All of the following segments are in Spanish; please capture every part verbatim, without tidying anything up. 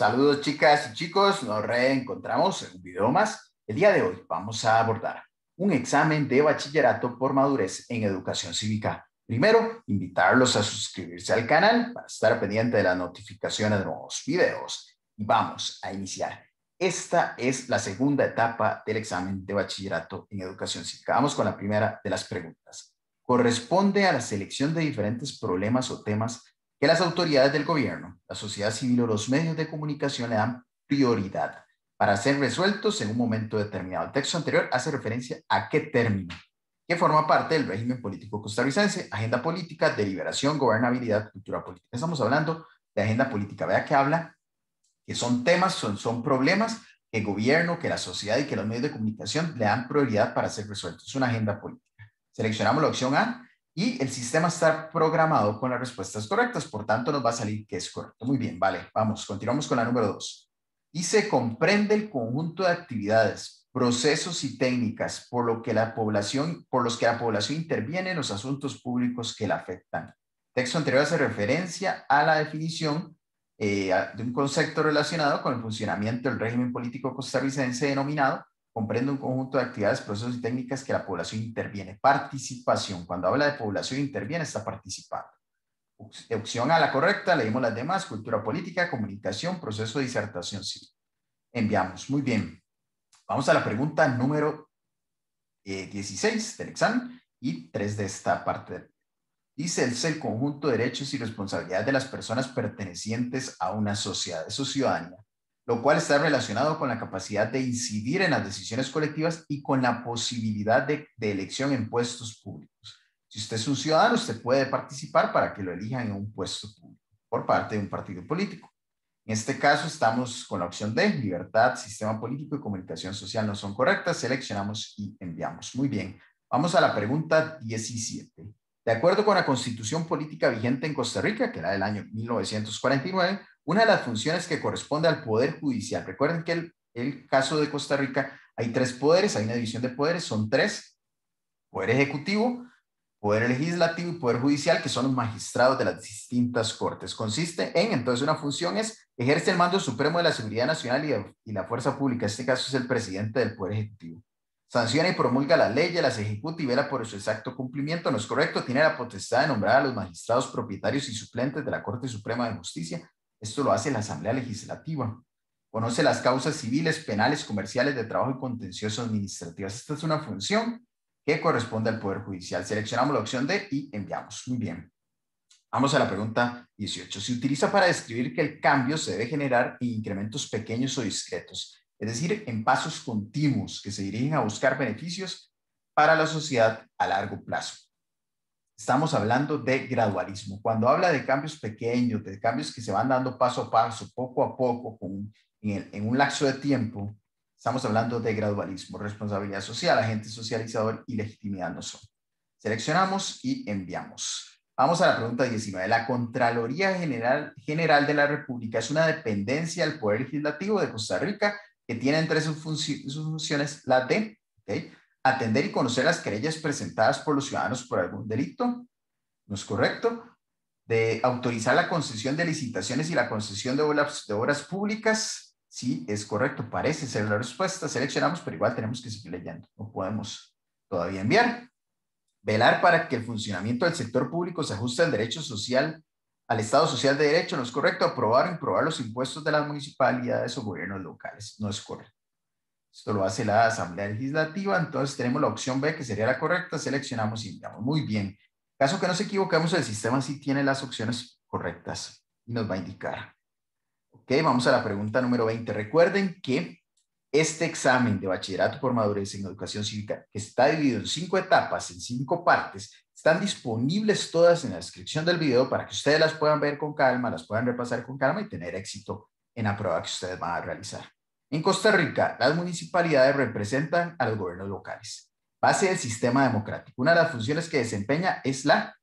Saludos chicas y chicos, nos reencontramos en un video más. El día de hoy vamos a abordar un examen de bachillerato por madurez en educación cívica. Primero, invitarlos a suscribirse al canal para estar pendiente de las notificaciones de nuevos videos. Y vamos a iniciar. Esta es la segunda etapa del examen de bachillerato en educación cívica. Vamos con la primera de las preguntas. Corresponde a la selección de diferentes problemas o temas que las autoridades del gobierno, la sociedad civil o los medios de comunicación le dan prioridad para ser resueltos en un momento determinado. El texto anterior hace referencia a qué término, que forma parte del régimen político costarricense, agenda política, deliberación, gobernabilidad, cultura política. Estamos hablando de agenda política. Vea que habla que son temas, son, son problemas que el gobierno, que la sociedad y que los medios de comunicación le dan prioridad para ser resueltos. Es una agenda política. Seleccionamos la opción A. Y el sistema está programado con las respuestas correctas, por tanto nos va a salir que es correcto. Muy bien, vale, vamos, continuamos con la número dos. Dice, comprende el conjunto de actividades, procesos y técnicas por, lo que la población, por los que la población interviene en los asuntos públicos que la afectan. El texto anterior hace referencia a la definición eh, de un concepto relacionado con el funcionamiento del régimen político costarricense denominado comprende un conjunto de actividades, procesos y técnicas que la población interviene. Participación. Cuando habla de población interviene, está participando. Opción A, la correcta. Leímos las demás. Cultura política, comunicación, proceso de disertación. Sí. Enviamos. Muy bien. Vamos a la pregunta número eh, dieciséis del examen y tres de esta parte. Dice, es el conjunto de derechos y responsabilidades de las personas pertenecientes a una sociedad. Eso es ciudadanía, lo cual está relacionado con la capacidad de incidir en las decisiones colectivas y con la posibilidad de, de elección en puestos públicos. Si usted es un ciudadano, usted puede participar para que lo elijan en un puesto público por parte de un partido político. En este caso estamos con la opción D, libertad, sistema político y comunicación social no son correctas, seleccionamos y enviamos. Muy bien, vamos a la pregunta diecisiete. De acuerdo con la Constitución Política vigente en Costa Rica, que era del año mil novecientos cuarenta y nueve, una de las funciones que corresponde al Poder Judicial. Recuerden que el, el caso de Costa Rica hay tres poderes, hay una división de poderes, son tres. Poder Ejecutivo, Poder Legislativo y Poder Judicial, que son los magistrados de las distintas cortes. Consiste en, entonces una función es, ejerce el mando supremo de la seguridad nacional y, de, y la fuerza pública. En este caso es el presidente del Poder Ejecutivo. Sanciona y promulga las leyes, las ejecuta y vela por su exacto cumplimiento. No es correcto, tiene la potestad de nombrar a los magistrados propietarios y suplentes de la Corte Suprema de Justicia. Esto lo hace la Asamblea Legislativa. Conoce las causas civiles, penales, comerciales, de trabajo y contencioso administrativas. Esta es una función que corresponde al Poder Judicial. Seleccionamos la opción D y enviamos. Muy bien. Vamos a la pregunta dieciocho. Se utiliza para describir que el cambio se debe generar en incrementos pequeños o discretos, es decir, en pasos continuos que se dirigen a buscar beneficios para la sociedad a largo plazo. Estamos hablando de gradualismo. Cuando habla de cambios pequeños, de cambios que se van dando paso a paso, poco a poco, con, en, el, en un lapso de tiempo, estamos hablando de gradualismo, responsabilidad social, agente socializador y legitimidad no son. Seleccionamos y enviamos. Vamos a la pregunta diecinueve. La Contraloría General, General de la República es una dependencia del Poder Legislativo de Costa Rica que tiene entre sus, funci sus funciones la de, ¿okay?, atender y conocer las querellas presentadas por los ciudadanos por algún delito, no es correcto, de autorizar la concesión de licitaciones y la concesión de obras, de obras públicas, sí, es correcto, parece ser la respuesta, seleccionamos, pero igual tenemos que seguir leyendo, no podemos todavía enviar. Velar para que el funcionamiento del sector público se ajuste al derecho social, al Estado Social de Derecho, no es correcto, aprobar o improbar los impuestos de las municipalidades o gobiernos locales, no es correcto. Esto lo hace la Asamblea Legislativa, entonces tenemos la opción B, que sería la correcta, seleccionamos y enviamos. Muy bien. Caso que nos equivocamos, el sistema sí tiene las opciones correctas y nos va a indicar. Ok, vamos a la pregunta número veinte. Recuerden que este examen de bachillerato por madurez en educación cívica, que está dividido en cinco etapas, en cinco partes, están disponibles todas en la descripción del video para que ustedes las puedan ver con calma, las puedan repasar con calma y tener éxito en la prueba que ustedes van a realizar. En Costa Rica, las municipalidades representan a los gobiernos locales. Base del sistema democrático. Una de las funciones que desempeña es la,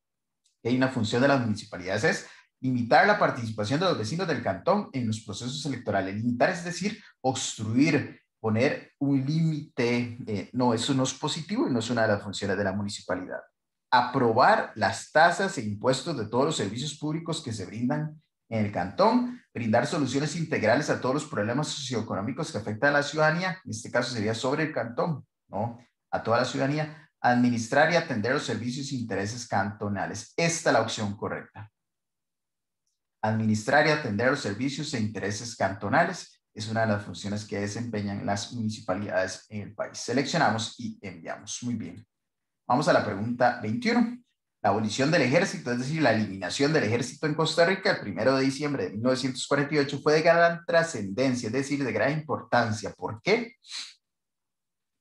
que hay una función de las municipalidades, es limitar la participación de los vecinos del cantón en los procesos electorales. Limitar, es decir, obstruir, poner un límite. Eh, no, eso no es positivo y no es una de las funciones de la municipalidad. Aprobar las tasas e impuestos de todos los servicios públicos que se brindan en el cantón, brindar soluciones integrales a todos los problemas socioeconómicos que afectan a la ciudadanía, en este caso sería sobre el cantón, ¿no? A toda la ciudadanía, administrar y atender los servicios e intereses cantonales. Esta es la opción correcta. Administrar y atender los servicios e intereses cantonales es una de las funciones que desempeñan las municipalidades en el país. Seleccionamos y enviamos. Muy bien. Vamos a la pregunta veintiuno. La abolición del ejército, es decir, la eliminación del ejército en Costa Rica el primero de diciembre de mil novecientos cuarenta y ocho fue de gran trascendencia, es decir, de gran importancia. ¿Por qué?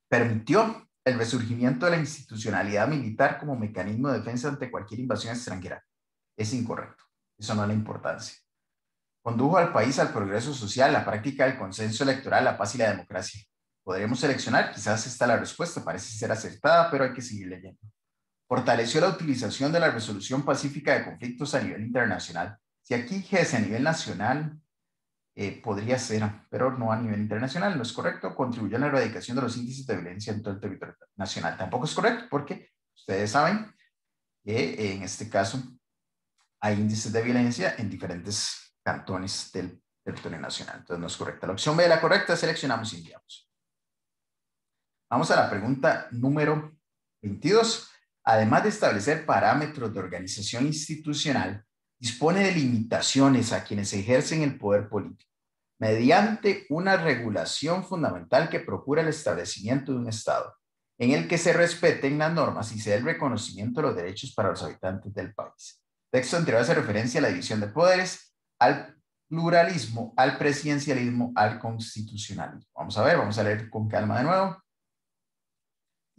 Permitió el resurgimiento de la institucionalidad militar como mecanismo de defensa ante cualquier invasión extranjera. Es incorrecto. Eso no es la importancia. Condujo al país al progreso social, la práctica del consenso electoral, la paz y la democracia. Podremos seleccionar, quizás está la respuesta, parece ser acertada, pero hay que seguir leyendo. Fortaleció la utilización de la resolución pacífica de conflictos a nivel internacional. Si aquí dijese a nivel nacional, eh, podría ser, pero no a nivel internacional, no es correcto. Contribuyó a la erradicación de los índices de violencia en todo el territorio nacional. Tampoco es correcto, porque ustedes saben que en este caso hay índices de violencia en diferentes cantones del territorio nacional. Entonces no es correcta. La opción B, la correcta, seleccionamos y enviamos. Vamos a la pregunta número veintidós. Además de establecer parámetros de organización institucional, dispone de limitaciones a quienes ejercen el poder político, mediante una regulación fundamental que procura el establecimiento de un Estado, en el que se respeten las normas y se dé el reconocimiento de los derechos para los habitantes del país. Texto anterior hace referencia a la división de poderes, al pluralismo, al presidencialismo, al constitucionalismo. Vamos a ver, vamos a leer con calma de nuevo.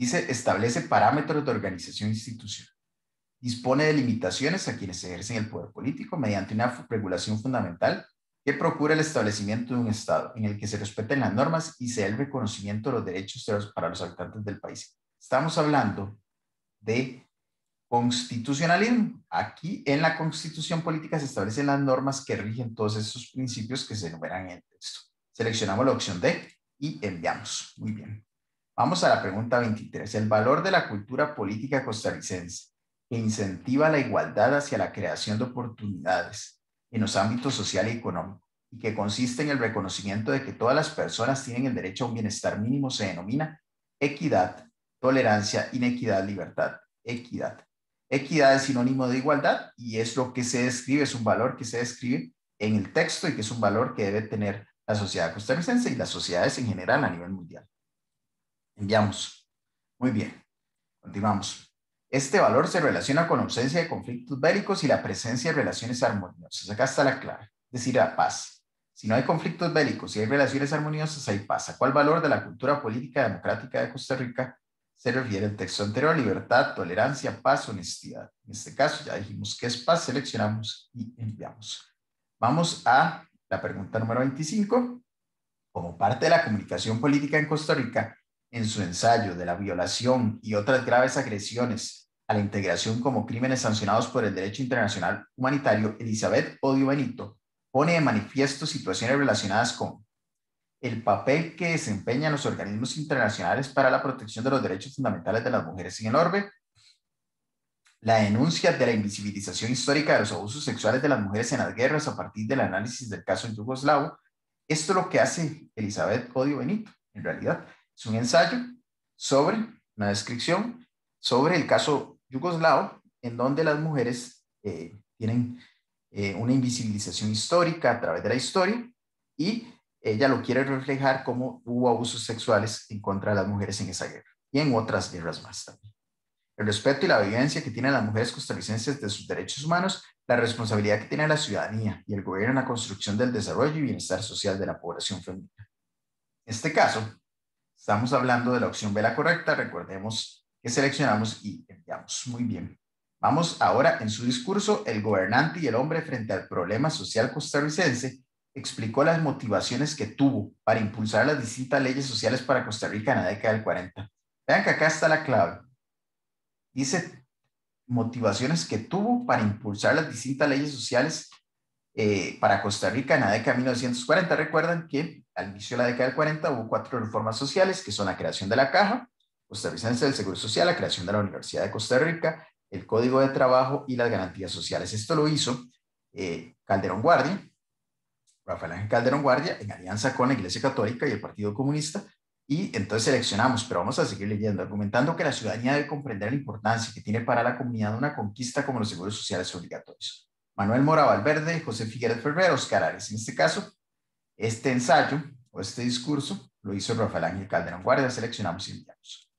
Dice, establece parámetros de organización institucional. Dispone de limitaciones a quienes ejercen el poder político mediante una regulación fundamental que procura el establecimiento de un Estado en el que se respeten las normas y se dé el reconocimiento de los derechos de los, para los habitantes del país. Estamos hablando de constitucionalismo. Aquí en la Constitución Política se establecen las normas que rigen todos esos principios que se enumeran en el texto. Seleccionamos la opción D y enviamos. Muy bien. Vamos a la pregunta veintitrés. El valor de la cultura política costarricense que incentiva la igualdad hacia la creación de oportunidades en los ámbitos social y económico y que consiste en el reconocimiento de que todas las personas tienen el derecho a un bienestar mínimo se denomina equidad, tolerancia, inequidad, libertad, equidad. Equidad es sinónimo de igualdad y es lo que se describe, es un valor que se describe en el texto y que es un valor que debe tener la sociedad costarricense y las sociedades en general a nivel mundial. Enviamos. Muy bien. Continuamos. Este valor se relaciona con la ausencia de conflictos bélicos y la presencia de relaciones armoniosas. Acá está la clave, es decir, la paz. Si no hay conflictos bélicos y hay relaciones armoniosas, hay paz. ¿A cuál valor de la cultura política democrática de Costa Rica se refiere el texto anterior? Libertad, tolerancia, paz, honestidad. En este caso ya dijimos que es paz, seleccionamos y enviamos. Vamos a la pregunta número veinticinco. Como parte de la comunicación política en Costa Rica, en su ensayo de la violación y otras graves agresiones a la integración como crímenes sancionados por el derecho internacional humanitario, Elizabeth Odio Benito pone de manifiesto situaciones relacionadas con el papel que desempeñan los organismos internacionales para la protección de los derechos fundamentales de las mujeres en el orbe, la denuncia de la invisibilización histórica de los abusos sexuales de las mujeres en las guerras a partir del análisis del caso yugoslavo. Esto es lo que hace Elizabeth Odio Benito, en realidad. Es un ensayo sobre una descripción sobre el caso yugoslavo, en donde las mujeres eh, tienen eh, una invisibilización histórica a través de la historia y ella lo quiere reflejar como hubo abusos sexuales en contra de las mujeres en esa guerra y en otras guerras más también. El respeto y la vivencia que tienen las mujeres costarricenses de sus derechos humanos, la responsabilidad que tiene la ciudadanía y el gobierno en la construcción del desarrollo y bienestar social de la población femenina. En este caso, estamos hablando de la opción B, la correcta. Recordemos que seleccionamos y enviamos. Muy bien. Vamos ahora en su discurso, el gobernante y el hombre frente al problema social costarricense explicó las motivaciones que tuvo para impulsar las distintas leyes sociales para Costa Rica en la década del cuarenta. Vean que acá está la clave. Dice motivaciones que tuvo para impulsar las distintas leyes sociales Eh, para Costa Rica en la década de mil novecientos cuarenta. Recuerdan que al inicio de la década del cuarenta hubo cuatro reformas sociales, que son la creación de la Caja Costarricense del Seguro Social, la creación de la Universidad de Costa Rica, el Código de Trabajo y las garantías sociales. Esto lo hizo eh, Calderón Guardia, Rafael Ángel Calderón Guardia, en alianza con la Iglesia Católica y el Partido Comunista, y entonces seleccionamos, pero vamos a seguir leyendo, argumentando que la ciudadanía debe comprender la importancia que tiene para la comunidad una conquista como los seguros sociales obligatorios. Manuel Mora Valverde, José Figueres Ferrer, Oscar Arias. En este caso, este ensayo o este discurso lo hizo Rafael Ángel Calderón Guardia, seleccionamos y enviamos.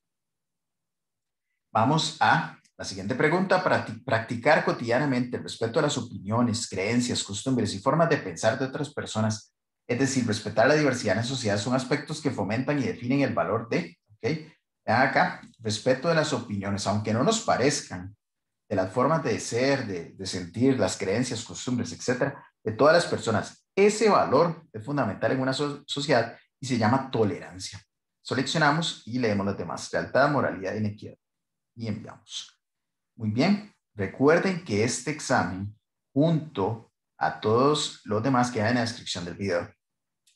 Vamos a la siguiente pregunta: practicar cotidianamente el respeto a las opiniones, creencias, costumbres y formas de pensar de otras personas. Es decir, respetar la diversidad en la sociedad son aspectos que fomentan y definen el valor de, ¿ok? Acá, respeto de las opiniones, aunque no nos parezcan, de las formas de ser, de, de sentir, las creencias, costumbres, etcétera, de todas las personas. Ese valor es fundamental en una so- sociedad y se llama tolerancia. Seleccionamos y leemos las demás. Lealtad, moralidad, inequidad. Y enviamos. Muy bien. Recuerden que este examen, junto a todos los demás que hay en la descripción del video,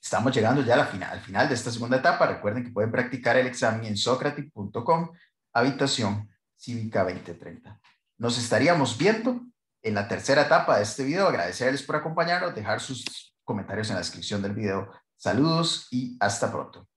estamos llegando ya a la final, al final de esta segunda etapa. Recuerden que pueden practicar el examen en Socratic punto com, Habitación Cívica veinte treinta. Nos estaríamos viendo en la tercera etapa de este video. Agradecerles por acompañarnos, dejar sus comentarios en la descripción del video. Saludos y hasta pronto.